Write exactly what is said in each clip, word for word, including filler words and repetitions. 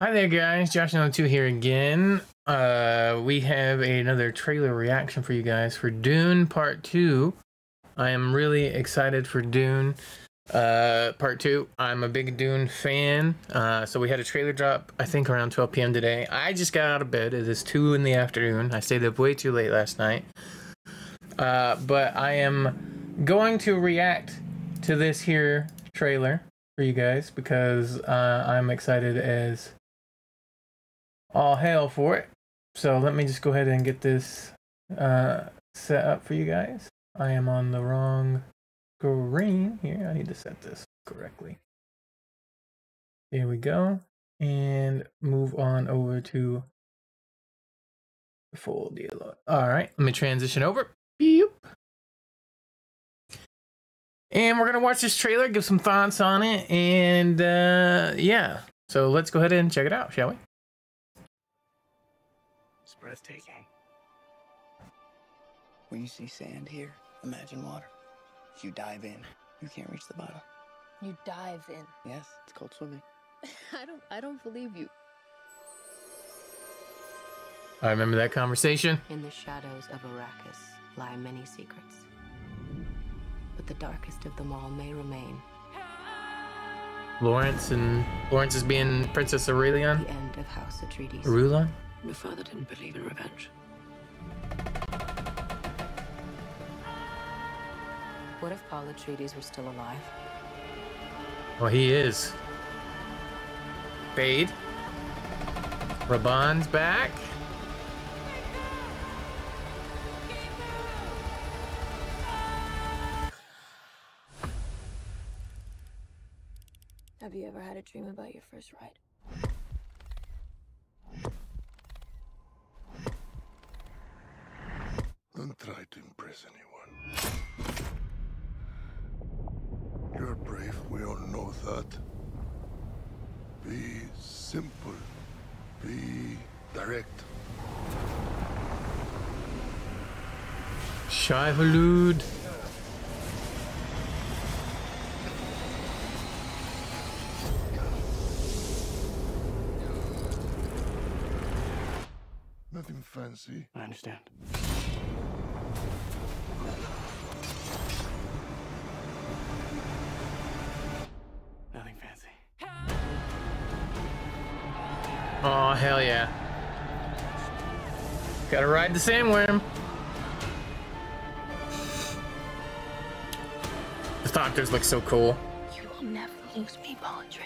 Hi there guys, Josh nine oh two here again. Uh, we have a, another trailer reaction for you guys for Dune Part two. I am really excited for Dune uh, Part two. I'm a big Dune fan. Uh, so we had a trailer drop, I think around twelve p m today. I just got out of bed. It is two in the afternoon. I stayed up way too late last night. Uh, but I am going to react to this here trailer for you guys because uh, I'm excited as all hell for it. So let me just go ahead and get this uh, set up for you guys. I am on the wrong screen here. I need to set this correctly. There we go. And move on over to the full dialogue. All right, let me transition over. Beep. And we're gonna watch this trailer, give some thoughts on it, and uh, yeah. So let's go ahead and check it out, shall we? Breathtaking. When you see sand here, imagine water. If you dive in, you can't reach the bottom. You dive in? Yes, it's called swimming. I don't I don't believe you. I remember that conversation. In the shadows of Arrakis lie many secrets. But the darkest of them all may remain. Lawrence and Lawrence is being Princess Irulan. The end of House Atreides. Irulan? Your father didn't believe in revenge. What if Paul Atreides were still alive? Well, he is. Fade. Raban's back. Have you ever had a dream about your first ride? Don't try to impress anyone. You're brave, we all know that. Be simple. Be direct. Shai-Hulud. Nothing fancy. I understand. Nothing fancy. Oh, hell yeah. Gotta ride the sandworm. The doctors look so cool. You will never lose me, Paul Atreides.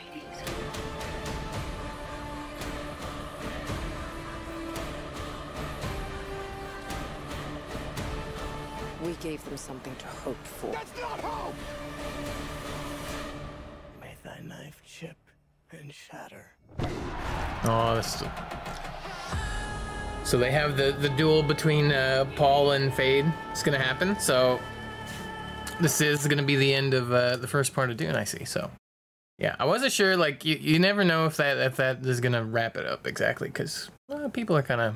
We gave them something to hope for. That's not hope! May thy knife chip and shatter. Oh, that's... So they have the, the duel between uh, Paul and Fade. It's gonna happen, so... This is gonna be the end of uh, the first part of Dune, I see, so... Yeah, I wasn't sure, like, you, you never know if that, if that is gonna wrap it up exactly, because uh, people are kind of...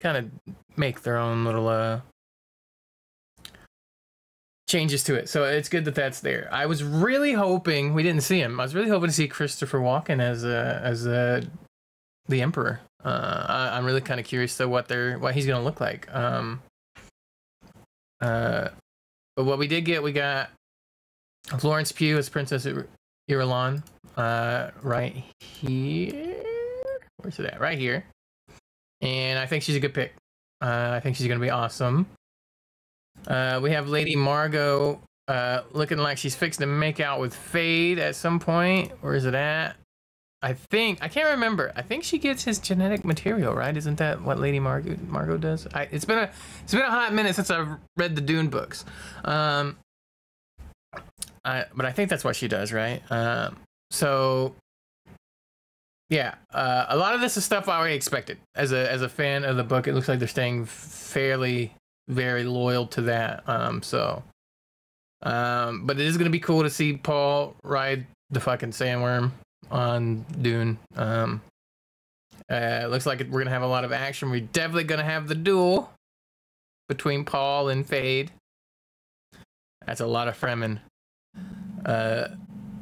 kind of make their own little... uh. changes to it, so it's good that that's there. I was really hoping we didn't see him. I was really hoping to see Christopher Walken as a, as a, the Emperor. Uh, I, I'm really kind of curious though what they're what he's gonna look like. Um, uh, but what we did get, we got Florence Pugh as Princess Irulan. Uh, right here. Where's it at? Right here. And I think she's a good pick. Uh, I think she's gonna be awesome. Uh, we have Lady Margot uh, looking like she's fixing to make out with Fade at some point. Where is it at? I think I can't remember. I think she gets his genetic material, right? Isn't that what Lady Margot Margot does? I, it's been a it's been a hot minute since I've read the Dune books, um, I, but I think that's what she does, right? Um, so yeah, uh, a lot of this is stuff I already expected as a as a fan of the book. It looks like they're staying fairly. Very loyal to that, um so um but it is gonna be cool to see Paul ride the fucking sandworm on Dune. Um uh looks like we're gonna have a lot of action. We're definitely gonna have the duel between Paul and Fade. That's a lot of Fremen uh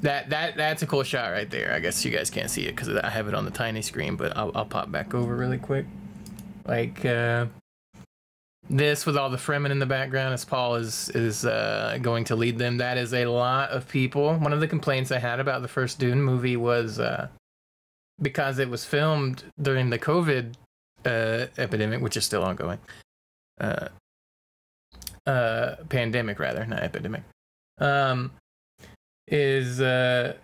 that that that's a cool shot right there. I guess you guys can't see it because I have it on the tiny screen, but I'll, I'll pop back over really quick. Like uh, this with all the Fremen in the background as Paul is is uh, going to lead them. That is a lot of people. One of the complaints I had about the first Dune movie was uh, because it was filmed during the COVID uh, epidemic, which is still ongoing. Uh, uh, pandemic rather, not epidemic. Um, is uh,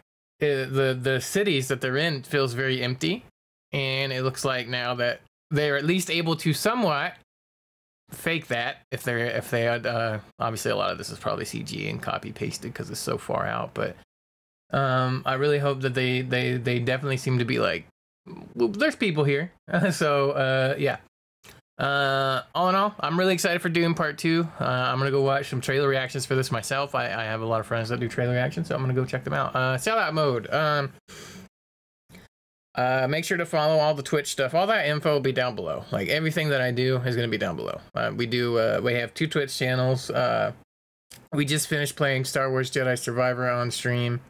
it, the the cities that they're in feels very empty, and it looks like now that they're at least able to somewhat fake that if they're if they had uh, obviously a lot of this is probably C G and copy pasted because it's so far out, but um, I really hope that they they they definitely seem to be like, well, there's people here. So uh, yeah. Uh, all in all, I'm really excited for Dune Part Two. Uh, I'm gonna go watch some trailer reactions for this myself. I, I have a lot of friends that do trailer reactions, so I'm gonna go check them out. Uh, sellout mode. Um, uh, make sure to follow all the Twitch stuff. All that info will be down below. Like everything that I do is gonna be down below. Uh, we do. Uh, we have two Twitch channels. Uh, we just finished playing Star Wars Jedi Survivor on stream.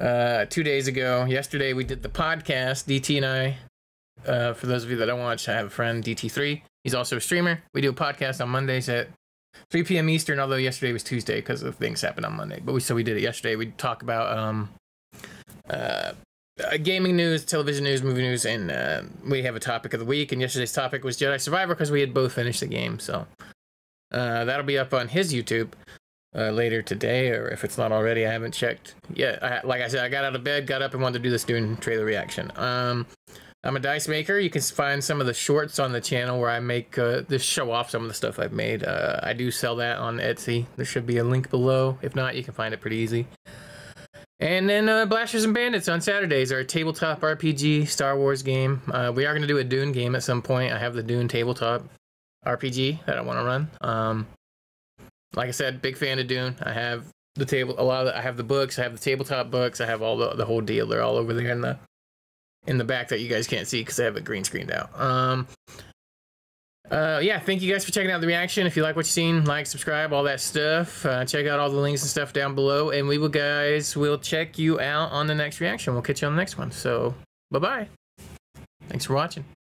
Uh, two days ago. Yesterday we did the podcast. D T and I. Uh, for those of you that don't watch, I have a friend, D T three. He's also a streamer. We do a podcast on Mondays at three P M Eastern, although yesterday was Tuesday because of things happened on Monday. But we, so we did it yesterday. We talk about um, uh, gaming news, television news, movie news, and uh, we have a topic of the week. And yesterday's topic was Jedi Survivor because we had both finished the game. So uh, that'll be up on his YouTube uh, later today, or if it's not already. I haven't checked yet. I, like I said, I got out of bed, got up, and wanted to do this Dune trailer reaction. Um... I'm a dice maker. You can find some of the shorts on the channel where I make uh, this show off some of the stuff I've made. Uh, I do sell that on Etsy. There should be a link below. If not, you can find it pretty easy. And then uh, Blasters and Bandits on Saturdays are a tabletop R P G Star Wars game. Uh, we are going to do a Dune game at some point. I have the Dune tabletop R P G that I want to run. Um, like I said, big fan of Dune. I have the table. A lot of the, I have the books. I have the tabletop books. I have all the the whole deal. They're all over there in the. in the back that you guys can't see because I have it green screened out. Um, uh, yeah, thank you guys for checking out the reaction. If you like what you've seen, like, subscribe, all that stuff. Uh, check out all the links and stuff down below, and we will, guys, we'll check you out on the next reaction. We'll catch you on the next one. So, bye-bye. Thanks for watching.